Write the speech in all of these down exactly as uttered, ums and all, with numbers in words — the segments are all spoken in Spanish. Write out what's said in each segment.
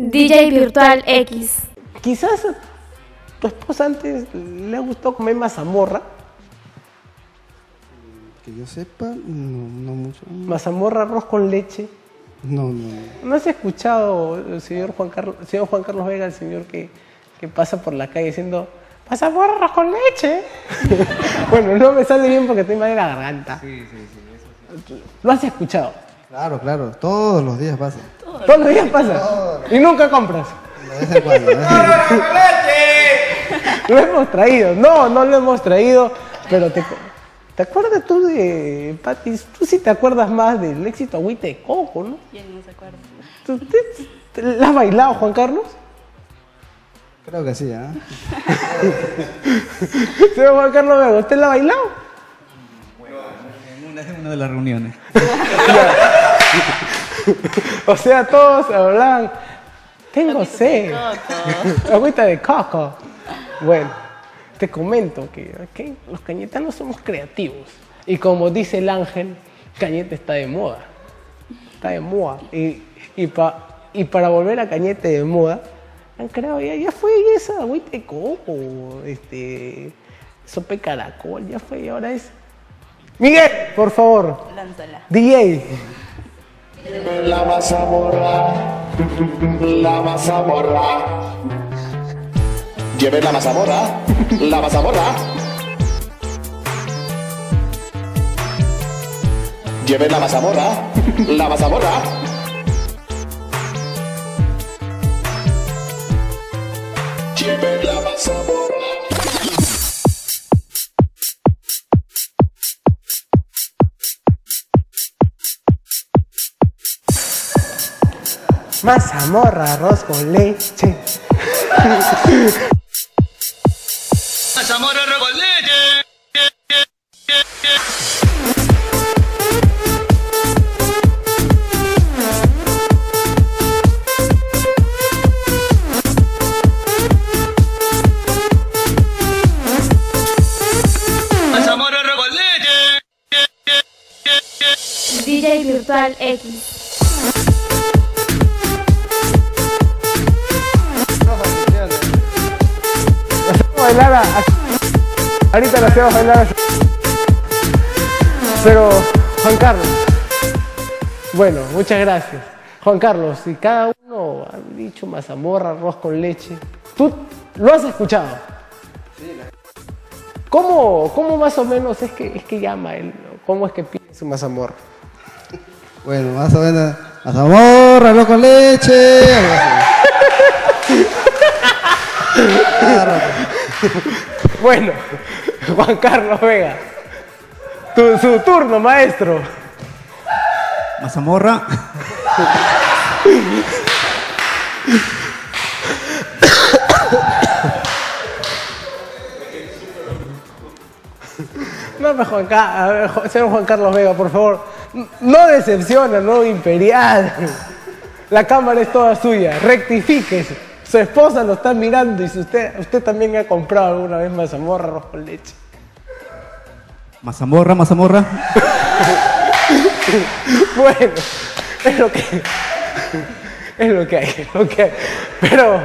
D J Virtual X. Quizás a tu esposa antes le gustó comer mazamorra. Que yo sepa, no, no mucho. Mazamorra arroz con leche. No, no. ¿No has escuchado, señor Juan Carlos, señor Juan Carlos Vega, el señor que, que pasa por la calle diciendo mazamorra arroz con leche? Bueno, no me sale bien porque tengo mal en la garganta. Sí, sí, sí, eso sí. ¿Lo has escuchado? Claro, claro. Todos los días pasa. Todos, ¿Todos los días pasa. Todos. Y nunca compras. De vez en cuando, ¿eh? Lo hemos traído. No, no lo hemos traído, pero te... ¿Te acuerdas tú de, Pati? Tú sí te acuerdas más del éxito agüita de coco, ¿no? ¿Quién no se acuerda? ¿Tú, te, te, ¿La has bailado, Juan Carlos? Creo que sí, ¿ah? ¿eh? Señor Juan Carlos Vega, ¿usted la ha bailado? Bueno, en una, en una de las reuniones. O sea, todos hablaban, tengo sed, agüita de coco. Bueno. Te comento que okay, los cañetanos somos creativos. Y como dice el ángel, Cañete está de moda. Está de moda. Y, y, pa, y para volver a Cañete de moda, han creado ya, ya fue esa agüita de coco, este, sope caracol, ya fue. Y ahora es... Miguel, por favor. Lánzala. D J. La mazamorra, la mazamorra. Lleve la mazamorra, la mazamorra. Lleve la mazamorra, la mazamorra. Lleve la mazamorra. Mazamorra, arroz con leche. Mazamorra arroz con leche. Mazamorra arroz con leche. D J Virtual X. Bailar a... Ahorita la hacemos bailar así. Pero, Juan Carlos, bueno, muchas gracias. Juan Carlos, si cada uno ha dicho mazamorra, arroz con leche, ¿tú lo has escuchado? Sí. La... ¿Cómo, ¿Cómo más o menos es que, es que llama él? ¿Cómo es que pide su mazamorra? Bueno, más o menos, mazamorra, arroz con leche. Bueno, Juan Carlos Vega, tu, su turno, maestro. Mazamorra. No, pero Juan, a ver, señor Juan Carlos Vega, por favor, no decepciona, no imperial. La cámara es toda suya, rectifíquese. Su esposa lo está mirando y si usted, usted también ha comprado alguna vez mazamorra, arroz con leche. Mazamorra, mazamorra. Bueno, es lo que es lo que hay, es lo que hay. Pero,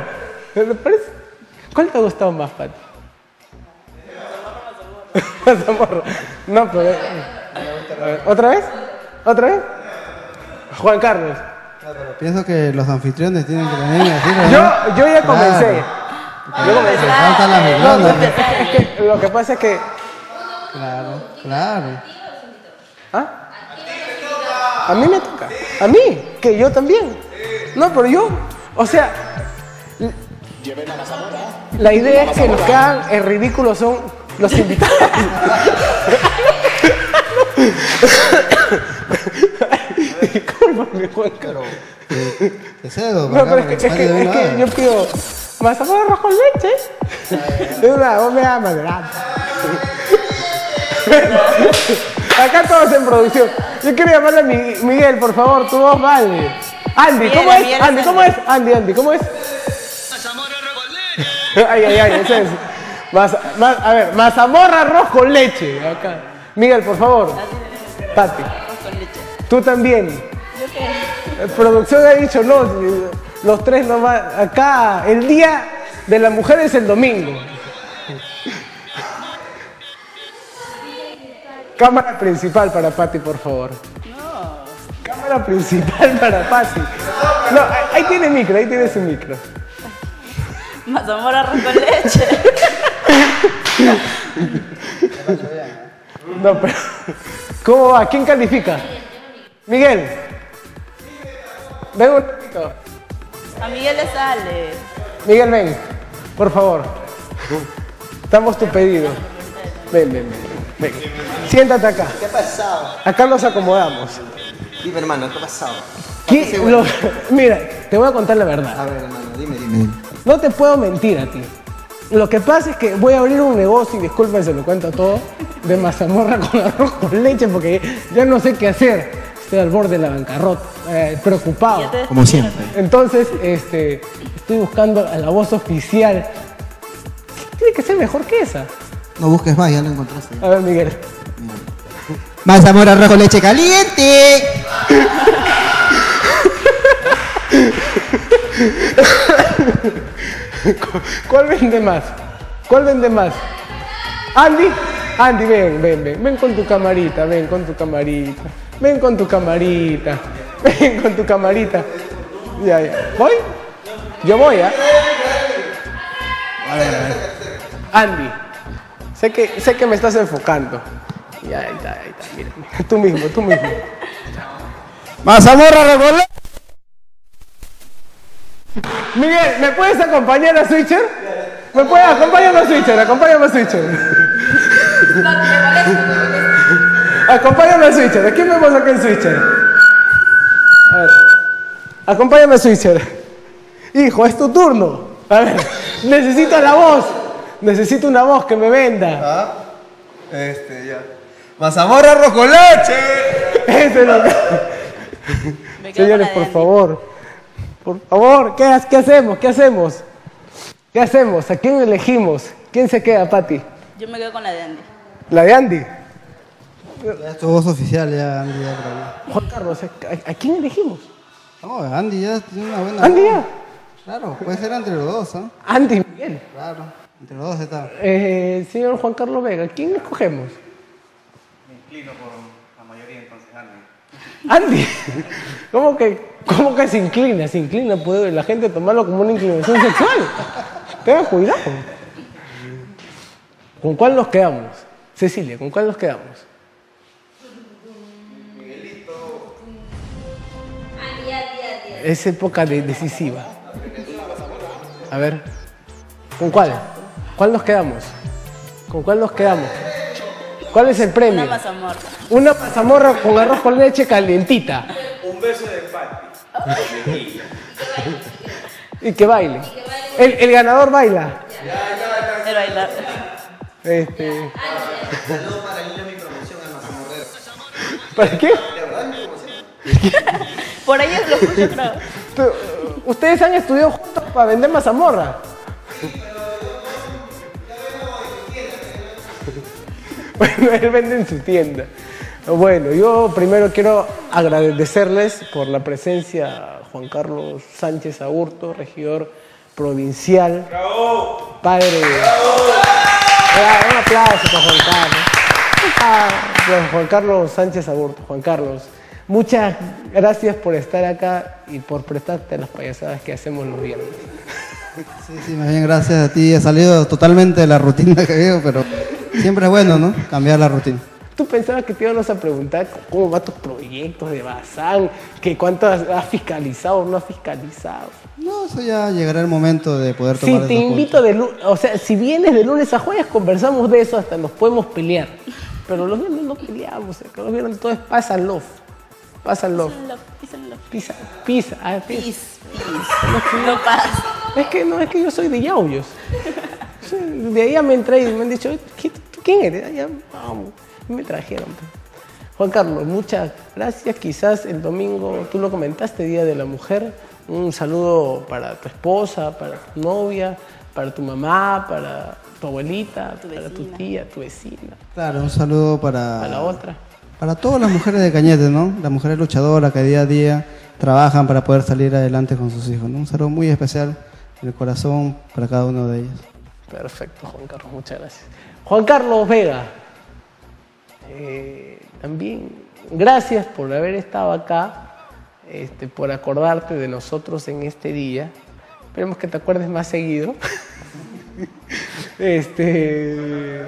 ¿me parece? ¿Cuál te ha gustado más, Pati? Mazamorra, mazamorra. No, pero... ¿Otra vez? ¿Otra vez? Juan Carlos. Pero pienso que los anfitriones tienen que venir a decirlo, ¿no? Yo, yo ya comencé. Claro. Yo comencé. Faltan las miradas, no, es que, lo que pasa es que... Claro, claro. ¿Ah? A mí me toca. A mí, que yo también. No, pero yo, o sea... La idea es que los que hagan el ridículo son los invitados. Discúlpame, Juan Carlos. Te cedo. No, pero es que, es que, es que yo pido mazamorra arroz con leche. Es una bomba más grande. Acá todos en producción. Yo quiero llamarle a Miguel, por favor, tu voz vale. Andy, ¿cómo es? Andy, ¿cómo es? Andy, Andy, ¿cómo es? Mazamorra arroz con leche. Ay, ay, ay, ese es. Mas, mas, a ver, mazamorra arroz con leche. Acá. Miguel, por favor. Pati. Tú también. Yo qué. Producción ha dicho no. Los tres nomás, acá, el día de la mujer es el domingo. Cámara principal para Pati, por favor. No. Cámara principal para Pati. No, ahí tiene micro, ahí tiene su micro. Mazamorra Arroz con Leche. No, pero... ¿Cómo va? ¿Quién califica? Miguel. Ven un ratito. A Miguel le sale. Miguel, ven, por favor. Estamos tu pedido. Ven, ven, ven. ven. Siéntate acá. ¿Qué ha pasado? Acá nos acomodamos. Dime, hermano, ¿qué ha pasado? ¿Qué? Lo... Mira, te voy a contar la verdad. A ver, hermano, dime, dime. No te puedo mentir a ti. Lo que pasa es que voy a abrir un negocio, y disculpen, se lo cuento todo, de mazamorra con arroz con leche, porque ya no sé qué hacer. Estoy al borde de la bancarrota, eh, preocupado. Como siempre. Entonces, este, estoy buscando a la voz oficial. Tiene que ser mejor que esa. No busques más, ya lo encontraste. Ya. A ver, Miguel. Miguel. Mazamorra Arroz con Leche caliente. ¿Cuál vende más? ¿Cuál vende más? ¿Andy? Andy, ven, ven, ven. Ven con tu camarita, ven con tu camarita. Ven con tu camarita. Ven con tu camarita. Ya, ya. ¿Voy? Yo voy, ¿ah? ¿eh? A ver, a ver. Andy, sé que, sé que me estás enfocando. Ya, ahí está, ahí está. Mira, mira. Tú mismo, tú mismo. Mazamorra Revolver. Miguel, ¿me puedes acompañar a Switcher? ¿Me puedes acompañar a Switcher? Acompáñame a Switcher. Acompáñame a Switcher. ¿A quién vemos acá en Switcher? A ver. Acompáñame a Switcher. Hijo, es tu turno. A ver, necesito la voz. Necesito una voz que me venda. Ah, este, ya. Mazamorra Arroz con Leche. Ese es lo que... Señores, por favor. Por favor, ¿qué, ¿qué hacemos? ¿Qué hacemos? ¿Qué hacemos? ¿A quién elegimos? ¿Quién se queda, Pati? Yo me quedo con la de Andy. ¿La de Andy? Ya es tu voz oficial, ya, Andy. Ya, Juan Carlos, ¿a, ¿a quién elegimos? No, Andy ya tiene una buena... ¿Andy ya? Claro, puede ser entre los dos, ¿eh? Andy y Miguel. Claro, entre los dos está. Eh, señor Juan Carlos Vega, ¿quién escogemos? Me inclino por la mayoría, entonces, Andy. Andy, ¿cómo que, cómo que se inclina? Se inclina, puede la gente tomarlo como una inclinación sexual. Tengan cuidado. ¿Con cuál nos quedamos? Cecilia, ¿con cuál nos quedamos? Miguelito. Andy, Andy, Andy. Es época de decisiva. A ver, ¿con cuál? ¿Cuál nos quedamos? ¿Con cuál nos quedamos? ¿Cuál es el premio? Una mazamorra. Una mazamorra con arroz con leche calientita. Un beso de Pati. Y que baile. El, el ganador baila. Ya, ya, ya. El bailar. Este. Saludos para el niño de mi promoción al mazamorrero. ¿Para qué? ¿La verdad mi promoción? Por ahí es lo escucho, creo. ¿Ustedes han estudiado juntos para vender mazamorra? Bueno, él vende en su tienda. Bueno, yo primero quiero agradecerles por la presencia a Juan Carlos Sánchez Aburto, regidor provincial. ¡Bravo! Padre. ¡Bravo! Eh, un aplauso para Juan Carlos. Ah, bueno, Juan Carlos Sánchez Aburto. Juan Carlos, muchas gracias por estar acá y por prestarte a las payasadas que hacemos los viernes. Sí, sí, más bien gracias a ti. He salido totalmente de la rutina que veo, pero... Siempre es bueno, ¿no? Cambiar la rutina. ¿Tú pensabas que te íbamos a preguntar cómo van tus proyectos de bazán? ¿Que ¿Cuánto has fiscalizado o no has fiscalizado? No, eso ya llegará el momento de poder tomar... Sí, te invito de lunes, o sea, si vienes de lunes a jueves conversamos de eso, hasta nos podemos pelear. Pero los viernes no peleamos, ¿eh? Los viernes todo es pasan love. Pasan love. Pisan love, pisan love. Pisa, ah, pisa. Pis, pis. No pasa. Es que no, es que yo soy de Yauyos. De ahí me entré y me han dicho, ¿quién eres? Allá, vamos. Me trajeron. Juan Carlos, muchas gracias. Quizás el domingo, tú lo comentaste, Día de la Mujer. Un saludo para tu esposa, para tu novia, para tu mamá, para tu abuelita, tu para tu tía, tu vecina. Claro, un saludo para... Para la otra. Para todas las mujeres de Cañete, ¿no? Las mujeres luchadoras que día a día trabajan para poder salir adelante con sus hijos, ¿no? Un saludo muy especial en el corazón para cada uno de ellos. Perfecto, Juan Carlos, muchas gracias. Juan Carlos Vega, eh, también gracias por haber estado acá, este, por acordarte de nosotros en este día. Esperemos que te acuerdes más seguido. este,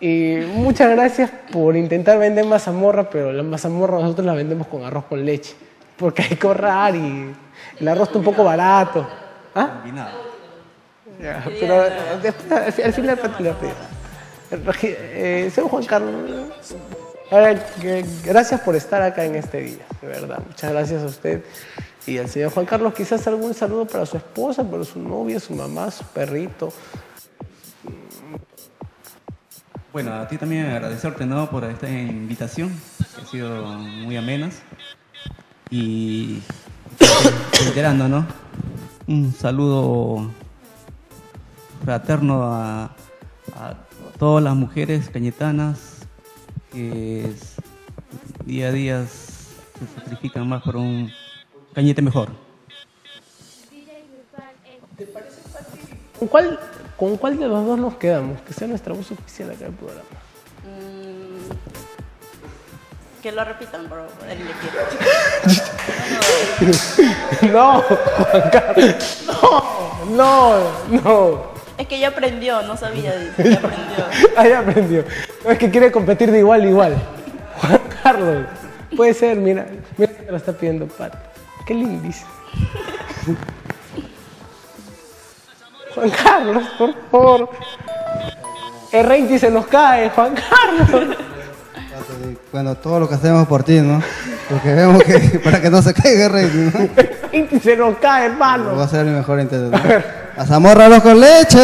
y muchas gracias por intentar vender mazamorra, pero la mazamorra nosotros la vendemos con arroz con leche, porque hay que ahorrar y el arroz está un poco barato. ¿Ah? Ya, pero después, al final la eh, soy Juan Carlos. Ahora, que, gracias por estar acá en este día, de verdad. Muchas gracias a usted y al señor Juan Carlos. Quizás algún saludo para su esposa, para su novia, su mamá, su perrito. Bueno, a ti también agradecerte, ¿no?, por esta invitación, que ha sido muy amenas. Y reiterando, ¿no?, un saludo fraterno a, a todas las mujeres cañetanas que es, día a día se sacrifican más por un Cañete mejor. ¿Te parece fácil? ¿Con cuál, con cuál de los dos nos quedamos? Que sea nuestra voz oficial acá en el programa. Mm, que lo repitan, por favor. No, Juan Carlos. No, no, no. Es que ya aprendió, no sabía, dice, ya aprendió. Ah, ya aprendió. No, es que quiere competir de igual a igual. Juan Carlos, puede ser, mira, mira que te lo está pidiendo Pat. Qué lindis. Juan Carlos, por favor. El rating se nos cae, Juan Carlos. Bueno, todo lo que hacemos por ti, ¿no? Porque vemos que para que no se caiga el rating, ¿no? El rating se nos cae, hermano. Pero va a ser mi mejor intento, ¿no? A ver. ¡Mazamorra Arroz con Leche!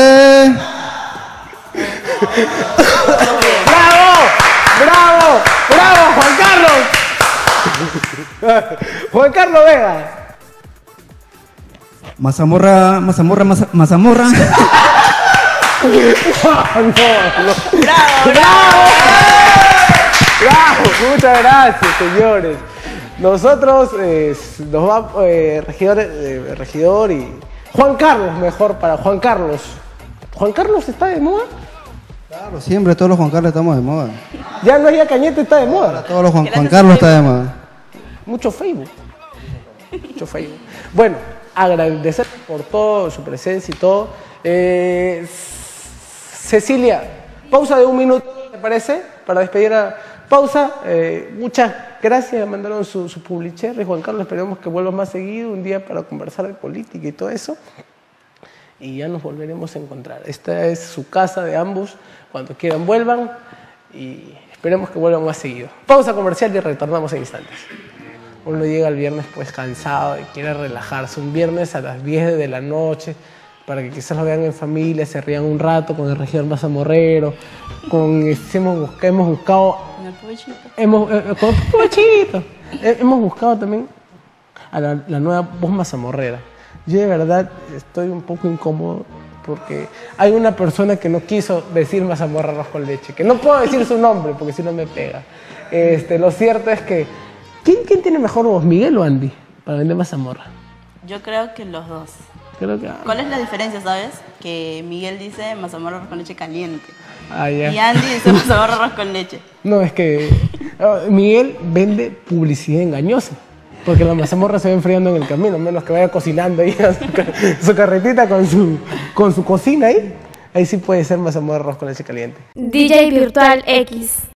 ¡Bravo! ¡Bravo! ¡Bravo, Juan Carlos! ¡Juan Carlos Vega! Mazamorra, mazamorra, maza, mazamorra. ¡No, no, no! ¡Bravo, bravo! ¡Bravo! Muchas gracias, señores. Nosotros eh, nos va eh, regidor, eh, regidor y... Juan Carlos, mejor para Juan Carlos. ¿Juan Carlos está de moda? Claro, siempre todos los Juan Carlos estamos de moda. Ya no ya Cañete está de moda. Ahora todos los Juan, Juan Carlos está de moda. Mucho Facebook. Mucho Facebook. Bueno, agradecer por todo, su presencia y todo. Eh, Cecilia, pausa de un minuto, ¿te parece? Para despedir a... Pausa, eh, muchas gracias, mandaron su, su publicher, Juan Carlos, esperemos que vuelva más seguido un día para conversar de política y todo eso. Y ya nos volveremos a encontrar. Esta es su casa de ambos, cuando quieran vuelvan y esperemos que vuelvan más seguido. Pausa comercial y retornamos en instantes. Uno llega el viernes pues cansado y quiere relajarse, un viernes a las diez de la noche, para que quizás lo vean en familia, se rían un rato con el regidor mazamorrero, con hemos buscado, hemos buscado, hemos, eh, con el hemos buscado también a la, la nueva voz mazamorrera. Yo de verdad estoy un poco incómodo porque hay una persona que no quiso decir mazamorra arroz con leche, que no puedo decir su nombre porque si no me pega. Este, lo cierto es que, ¿quién, quién tiene mejor voz, Miguel o Andy, para vender mazamorra? Yo creo que los dos. Creo que... ¿Cuál es la diferencia, sabes? Que Miguel dice mazamorra arroz con leche caliente. Ah, ya. Y Andy dice mazamorra arroz con leche. No, es que Miguel vende publicidad engañosa. Porque la mazamorra se va enfriando en el camino, menos que vaya cocinando ahí a su, car su carretita con su, con su cocina ahí. Ahí sí puede ser mazamorra arroz con leche caliente. D J Virtual X.